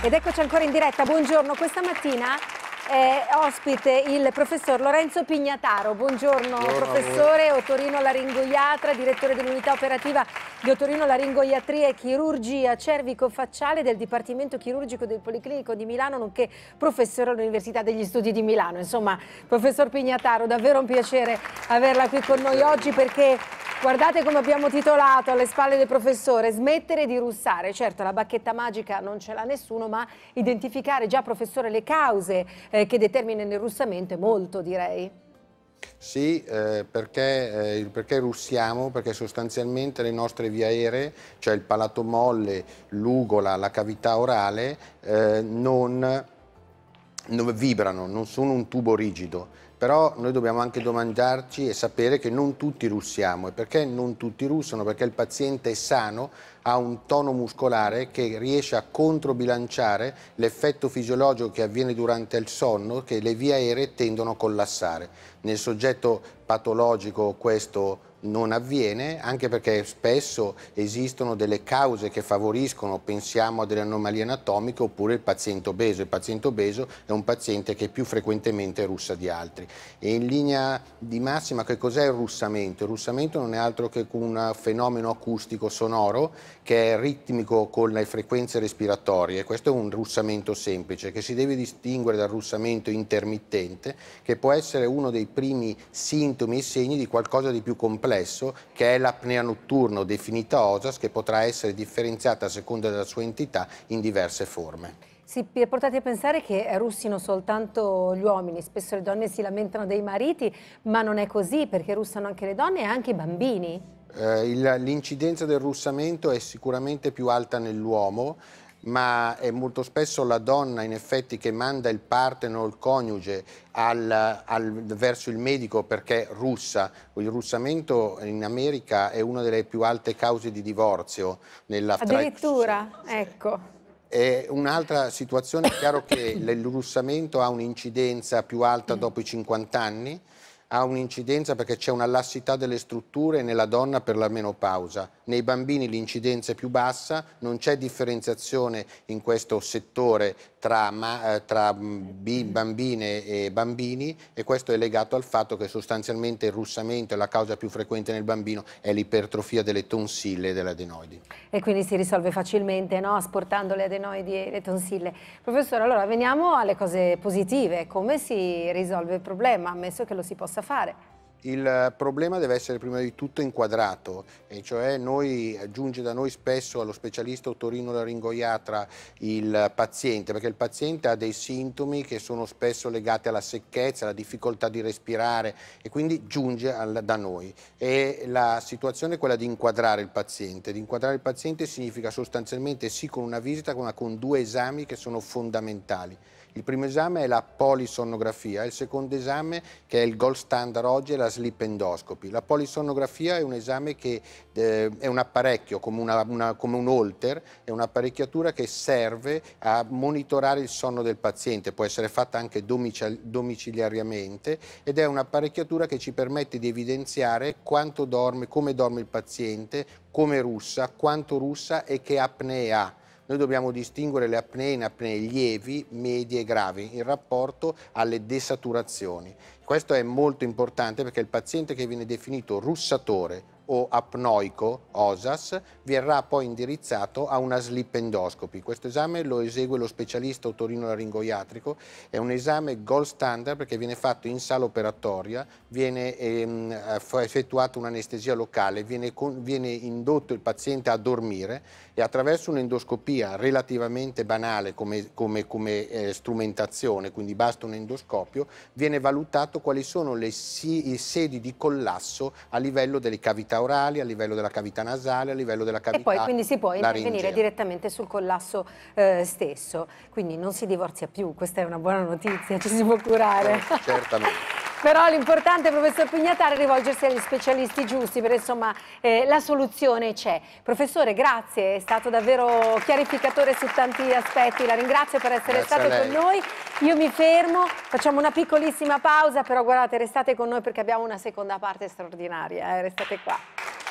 Ed eccoci ancora in diretta, buongiorno. Questa mattina è ospite il professor Lorenzo Pignataro. Buongiorno, buongiorno professore, otorinolaringoiatra, direttore dell'unità operativa di otorinolaringoiatria e chirurgia cervico-facciale del Dipartimento Chirurgico del Policlinico di Milano, nonché professore all'Università degli Studi di Milano. Insomma, professor Pignataro, davvero un piacere averla qui con noi oggi perché... Guardate come abbiamo titolato alle spalle del professore, smettere di russare. Certo, la bacchetta magica non ce l'ha nessuno, ma identificare già, professore, le cause che determinano il russamento è molto, direi. Sì, perché russiamo? Perché sostanzialmente le nostre vie aeree, cioè il palato molle, l'ugola, la cavità orale, non vibrano, non sono un tubo rigido. Però noi dobbiamo anche domandarci e sapere che non tutti russiamo. E perché non tutti russano? Perché il paziente sano ha un tono muscolare che riesce a controbilanciare l'effetto fisiologico che avviene durante il sonno, che le vie aeree tendono a collassare. Nel soggetto patologico questo non avviene, anche perché spesso esistono delle cause che favoriscono, pensiamo a delle anomalie anatomiche, oppure il paziente obeso. Il paziente obeso è un paziente che più frequentemente russa di altri. E in linea di massima, che cos'è il russamento? Il russamento non è altro che un fenomeno acustico sonoro che è ritmico con le frequenze respiratorie. Questo è un russamento semplice che si deve distinguere dal russamento intermittente, che può essere uno dei primi sintomi e segni di qualcosa di più complesso, che è l'apnea notturna, definita Osas, che potrà essere differenziata a seconda della sua entità in diverse forme. Si è portati a pensare che russino soltanto gli uomini, spesso le donne si lamentano dei mariti, ma non è così, perché russano anche le donne e anche i bambini. L'incidenza del russamento è sicuramente più alta nell'uomo, ma è molto spesso la donna in effetti che manda il partner o il coniuge verso il medico perché russa. Il russamento in America è una delle più alte cause di divorzio. Addirittura, ecco. E un'altra situazione, è chiaro che il russamento ha un'incidenza più alta dopo i 50 anni, ha un'incidenza perché c'è una lassità delle strutture nella donna per la menopausa. Nei bambini l'incidenza è più bassa, non c'è differenziazione in questo settore tra bambine e bambini, e questo è legato al fatto che sostanzialmente il russamento è la causa più frequente nel bambino, è l'ipertrofia delle tonsille e delle adenoidi. E quindi si risolve facilmente, no? Asportando le adenoidi e le tonsille. Professore, allora veniamo alle cose positive. Come si risolve il problema, ammesso che lo si possa fare? Il problema deve essere prima di tutto inquadrato, e cioè giunge da noi spesso allo specialista otorinolaringoiatra il paziente, perché il paziente ha dei sintomi che sono spesso legati alla secchezza, alla difficoltà di respirare, e quindi giunge da noi. E la situazione è quella di inquadrare il paziente. Di inquadrare il paziente significa sostanzialmente sì con una visita, ma con due esami che sono fondamentali. Il primo esame è la polisonnografia, il secondo esame, che è il gold standard oggi, è la sleep endoscopy. La polisonnografia è un esame che è un apparecchio come un Holter, è un'apparecchiatura che serve a monitorare il sonno del paziente, può essere fatta anche domiciliariamente, ed è un'apparecchiatura che ci permette di evidenziare quanto dorme, come dorme il paziente, come russa, quanto russa e che apnee ha. Noi dobbiamo distinguere le apnee in apnee lievi, medie e gravi in rapporto alle desaturazioni. Questo è molto importante perché il paziente che viene definito russatore o apnoico, Osas, verrà poi indirizzato a una sleep endoscopy. Questo esame lo esegue lo specialista otorinolaringoiatrico, è un esame gold standard perché viene fatto in sala operatoria, viene effettuata un'anestesia locale, viene indotto il paziente a dormire, e attraverso un'endoscopia relativamente banale come strumentazione, quindi basta un endoscopio, viene valutato quali sono le sedi di collasso a livello delle cavità orali, a livello della cavità nasale, a livello della cavità laringea. E poi quindi si può intervenire direttamente sul collasso stesso, quindi non si divorzia più, questa è una buona notizia, ci si può curare. Certamente. Però l'importante, professor Pignataro, è rivolgersi agli specialisti giusti, perché insomma la soluzione c'è. Professore, grazie, è stato davvero chiarificatore su tanti aspetti, la ringrazio per essere stato con noi. Io mi fermo, facciamo una piccolissima pausa, però guardate, restate con noi perché abbiamo una seconda parte straordinaria, restate qua.